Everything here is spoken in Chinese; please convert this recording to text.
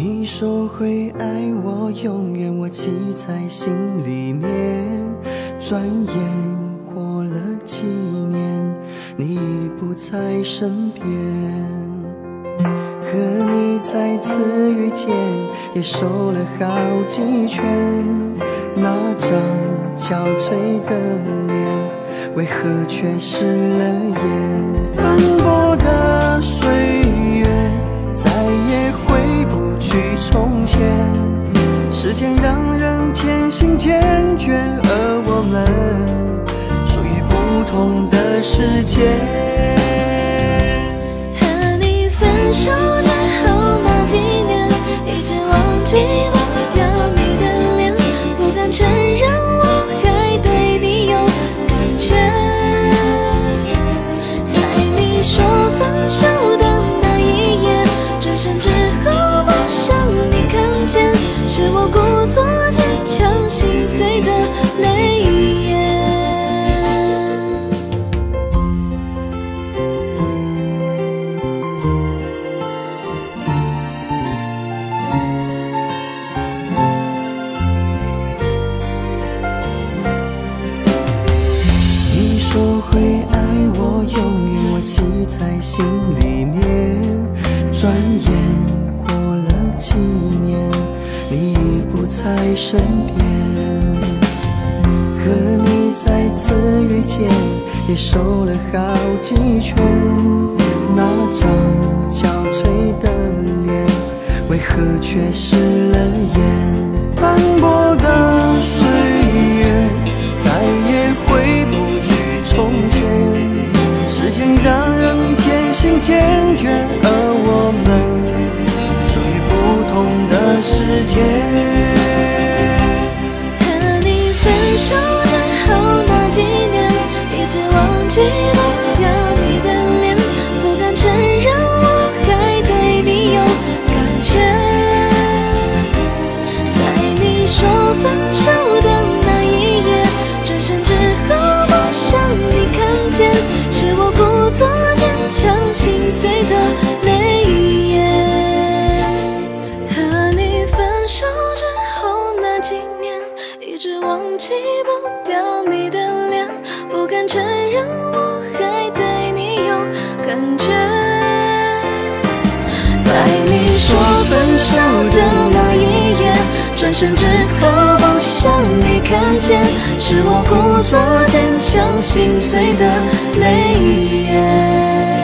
你说会爱我，永远我记在心里面。转眼过了几年，你已不在身边。和你再次遇见，也瘦了好几圈。那张憔悴的脸，为何却湿了眼？奔波的岁月，再也回不去从前。时间让人渐行渐远，而我们属于不同的世界。和你分手之后那几年，一直忘记抹掉你的脸，不敢承认我还对你有感觉。在你说分手的那一夜，转身之后不想你看见，是我故作坚强，心碎的泪眼。在心里面，转眼过了几年，你已不在身边。和你再次遇见，也瘦了好几圈。那张憔悴的脸，为何却湿了眼？斑驳的岁月，再也回不去从前。时间让人渐行渐远，而我们属于不同的世界。和你分手之后那几年，一直忘记抹掉你的脸，不敢承认我还对你有感觉。在你说分手的那一夜，转身之后不想你看见，是我故作坚强，心碎的泪眼。和你分手之后那几年，一直忘记抹掉你的脸，不敢承认我还对你有感觉。在你说分手的那一夜，转身之后不想你看见，是我故作坚强，心碎的泪眼。